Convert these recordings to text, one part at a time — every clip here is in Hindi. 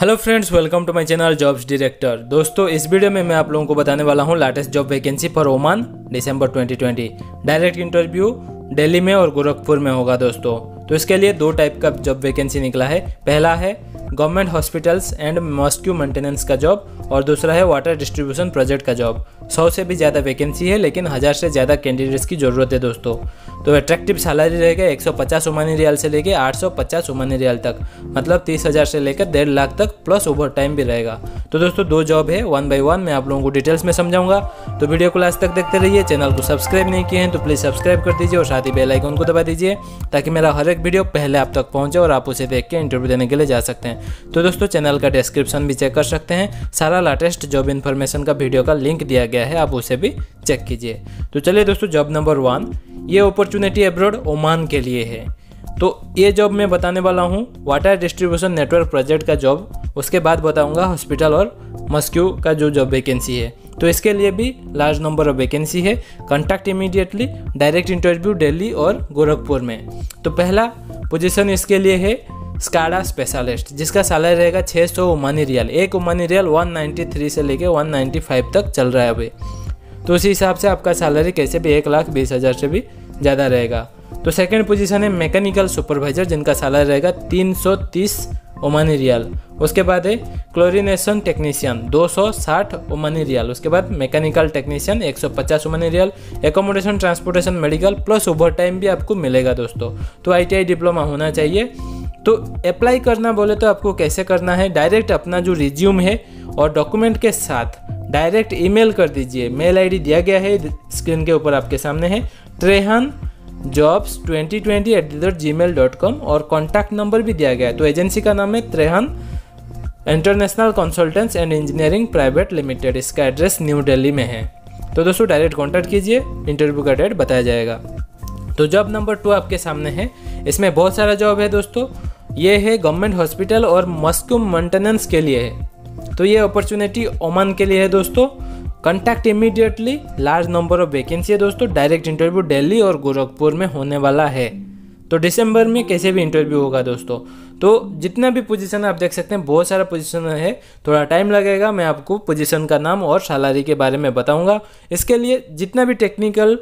Hello friends, welcome to my channel jobs director. दोस्तों, इस वीडियो में मैं आप लोगों को बताने वाला हूं latest job vacancy for Oman दिसंबर 2020। डायरेक्ट इंटरव्यू दिल्ली में और गोरखपुर में होगा दोस्तों। तो इसके लिए दो टाइप का जॉब वैकेंसी निकला है। पहला है government hospitals and mosque maintenance का जॉब और दूसरा है वाटर डिस्ट्रीब्यूशन प्रोजेक्ट का जॉब। 100 से भी ज़्यादा वैकेंसी है लेकिन 1000 से ज़्यादा कैंडिडेट्स की ज़रूरत है दोस्तों। तो अट्रैक्टिव सैलरी रहेगा 150 ओमानी रियाल से लेकर 850 ओमानी रियाल तक, मतलब 30,000 से लेकर 1.5 लाख तक, प्लस ओवर टाइम भी रहेगा। तो दोस्तों दो जॉब है, 1 बाय 1 मैं आप लोगों को डिटेल्स में समझाऊंगा। तो वीडियो को लास्ट तक देखते रहिए। चैनल को सब्सक्राइब नहीं किए हैं तो प्लीज़ सब्सक्राइब कर दीजिए और साथ ही बेल आइकन को दबा दीजिए ताकि मेरा हर एक वीडियो पहले आप तक पहुँचे और आप उसे देख के इंटरव्यू देने के लिए जा सकते हैं। तो दोस्तों चैनल का डिस्क्रिप्शन भी चेक कर सकते हैं, सारा लेटेस्ट जॉब इन्फॉर्मेशन का वीडियो का लिंक दिया गया है, आप उसे भी चेक कीजिए। तो चलिए दोस्तों, जॉब नंबर 1, ये अपॉर्चुनिटी अब्रॉड ओमान के लिए है। तो ये जॉब मैं बताने वाला हूँ वाटर डिस्ट्रीब्यूशन नेटवर्क प्रोजेक्ट का जॉब, उसके बाद बताऊँगा हॉस्पिटल और मस्क्यू का जो जॉब वैकेंसी है। तो इसके लिए भी लार्ज नंबर ऑफ वैकेंसी है। Contact immediately, direct interview Delhi और गोरखपुर में। तो पहला पोजीशन इसके लिए है स्काडा स्पेशलिस्ट, जिसका सैलरी रहेगा 600 ओमानी रियाल। एक ओमानी रियाल 193 से लेके 195 तक चल रहा है अभी। तो उसी हिसाब से आपका सैलरी कैसे भी 1,20,000 से भी ज़्यादा रहेगा। तो सेकंड पोजीशन है मैकेनिकल सुपरवाइजर, जिनका सैलरी रहेगा 330 ओमानी रियाल। उसके बाद है क्लोरिनेशन टेक्नीशियन 260 ओमानी रियाल। उसके बाद mechanical technician 150 Omani riyal. Accommodation, transportation, medical, plus overtime भी आपको मिलेगा दोस्तों। तो ITI डिप्लोमा होना चाहिए। तो अप्लाई करना बोले तो आपको कैसे करना है, डायरेक्ट अपना जो रिज्यूम है और डॉक्यूमेंट के साथ डायरेक्ट ईमेल कर दीजिए। मेल आईडी दिया गया है, स्क्रीन के ऊपर आपके सामने है, trehanjobs2020@gmail.com, और कॉन्टैक्ट नंबर भी दिया गया है। तो एजेंसी का नाम है Trehan international consultants and engineering private limited. इसका एड्रेस न्यू दिल्ली में है। तो दोस्तों डायरेक्ट कॉन्टैक्ट कीजिए, इंटरव्यू का डेट बताया जाएगा। तो जॉब नंबर 2 आपके सामने है। इसमें बहुत सारा जॉब है दोस्तों। ये है गवर्नमेंट हॉस्पिटल और मस्क्यू मेंटेनेंस के लिए है। तो ये अपॉर्चुनिटी ओमान के लिए है दोस्तों। Contact immediately, large number of vacancy है दोस्तों। डायरेक्ट इंटरव्यू दिल्ली और गोरखपुर में होने वाला है। तो दिसंबर में कैसे भी इंटरव्यू होगा दोस्तों। तो जितना भी पोजीशन है आप देख सकते हैं, बहुत सारा पोजीशन है, थोड़ा टाइम लगेगा। मैं आपको पोजीशन का नाम और सैलरी के बारे में बताऊंगा। इसके लिए जितना भी टेक्निकल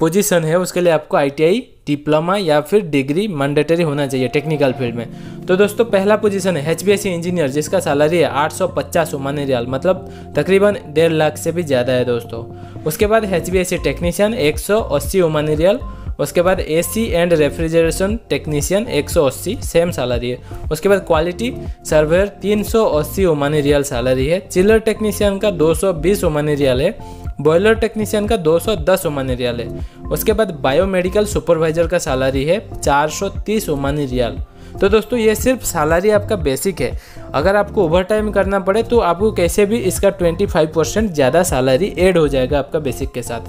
पोजीशन है उसके लिए आपको ITI डिप्लोमा या फिर डिग्री मैंडेटरी होना चाहिए टेक्निकल फील्ड में। तो दोस्तों पहला पोजीशन है HVAC इंजीनियर, जिसका सैलरी है 850 ओमानी रियाल, मतलब तकरीबन 1.5 लाख से भी ज़्यादा है दोस्तों। उसके बाद HVAC टेक्नीशियन 180 ओमानी रियाल। उसके बाद AC and refrigeration technician 180, same salary है। उसके बाद quality surveyor 380 Omani riyal salary है। चिलर टेक्नीशियन का 220 ओमानी रियाल है। बॉयलर टेक्नीशियन का 210 ओमानी रियाल है। उसके बाद बायोमेडिकल सुपरवाइजर का सैलरी है 430 ओमानी रियाल। तो दोस्तों ये सिर्फ सैलरी आपका बेसिक है। अगर आपको ओवर टाइम करना पड़े तो आपको कैसे भी इसका 25% ज़्यादा सैलरी ऐड हो जाएगा आपका बेसिक के साथ।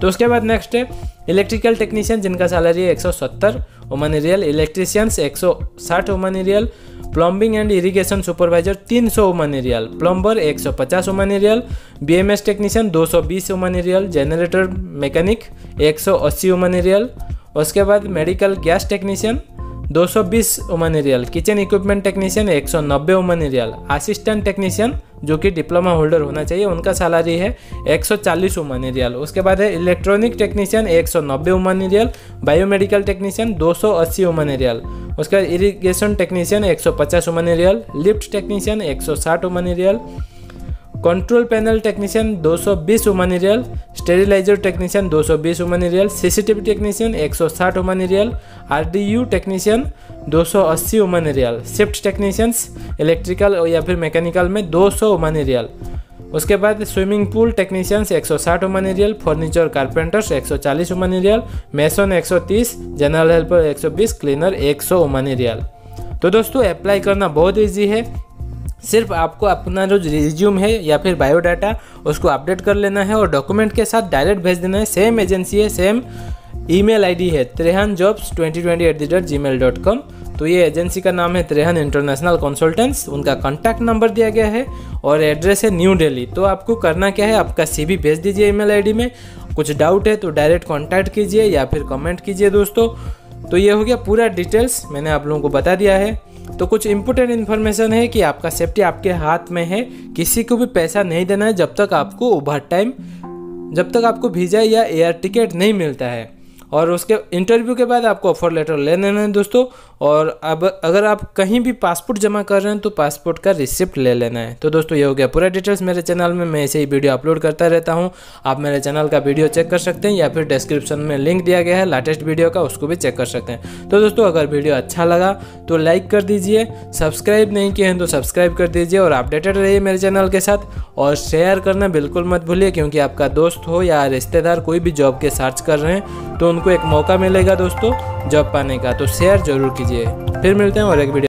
तो उसके बाद नेक्स्ट है इलेक्ट्रिकल टेक्नीशियन, जिनका सैलरी है 170 ओमानी रियाल। Electricians 160 Omani riyal. Plumbing and irrigation supervisor 300 Omani riyal. Plumber 150 Omani रियाल। BMS टेक्नीशियन 220 ओमानी रियाल। Generator mechanic 180 Omani riyal. उसके बाद medical gas technician 220 Omani riyal. Kitchen equipment technician 190 Omani रियाल। असिस्टेंट टेक्नीशियन जो कि डिप्लोमा होल्डर होना चाहिए, उनका सैलरी है 140 ओमानी रियाल। उसके बाद है इलेक्ट्रॉनिक टेक्नीशियन 190 ओमानी रियाल। Biomedical technician 280 Omani riyal. उसके बाद इरिगेशन टेक्नीशियन 150 ओमानी रियाल। Lift technician 160 Omani riyal. Control panel technician 220 Omani रियाल। स्टेरिलाइजर टेक्नीशियन 220 ओमानी रियाल। CCTV टेक्नीशियन 160 ओमानी रियाल। RDU technician 280 Omani riyal. Shift technicians electrical या फिर मैकेनिकल में 200 ओमानी रियाल। उसके बाद स्विमिंग पूल टेक्नीशियंस 160 ओमानी रियाल। Furniture carpenters 140 Omani riyal. Mason 130। General helper 120। Cleaner 100 Omani रियाल। तो दोस्तों अप्लाई करना बहुत ईजी है, सिर्फ आपको अपना जो रिज्यूम है या फिर बायोडाटा उसको अपडेट कर लेना है और डॉक्यूमेंट के साथ डायरेक्ट भेज देना है। सेम एजेंसी है, सेम ईमेल आईडी है, trehanjobs2020@gmail.com। तो ये एजेंसी का नाम है त्रेहन इंटरनेशनल कंसल्टेंट्स। उनका कॉन्टैक्ट नंबर दिया गया है और एड्रेस है न्यू दिल्ली। तो आपको करना क्या है, आपका CV भेज दीजिए ईमेल आईडी में। कुछ डाउट है तो डायरेक्ट कॉन्टैक्ट कीजिए या फिर कमेंट कीजिए दोस्तों। तो ये हो गया पूरा डिटेल्स, मैंने आप लोगों को बता दिया है। तो कुछ इम्पोर्टेंट इन्फॉर्मेशन है कि आपका सेफ्टी आपके हाथ में है, किसी को भी पैसा नहीं देना है जब तक आपको ओवर टाइम, जब तक आपको वीज़ा या एयर टिकट नहीं मिलता है। और उसके इंटरव्यू के बाद आपको ऑफर लेटर ले लेना है दोस्तों। और अब अगर आप कहीं भी पासपोर्ट जमा कर रहे हैं तो पासपोर्ट का रिसिप्ट ले लेना है। तो दोस्तों ये हो गया पूरा डिटेल्स मेरे चैनल में, मैं ऐसे ही वीडियो अपलोड करता रहता हूं। आप मेरे चैनल का वीडियो चेक कर सकते हैं या फिर डिस्क्रिप्शन में लिंक दिया गया है लेटेस्ट वीडियो का, उसको भी चेक कर सकते हैं। तो दोस्तों अगर वीडियो अच्छा लगा तो लाइक कर दीजिए, सब्सक्राइब नहीं किए हैं तो सब्सक्राइब कर दीजिए और अपडेटेड रहिए मेरे चैनल के साथ। और शेयर करना बिल्कुल मत भूलिए, क्योंकि आपका दोस्त हो या रिश्तेदार कोई भी जॉब के सर्च कर रहे हैं तो उनको एक मौका मिलेगा दोस्तों जॉब पाने का, तो शेयर जरूर कीजिए। फिर मिलते हैं और एक वीडियो।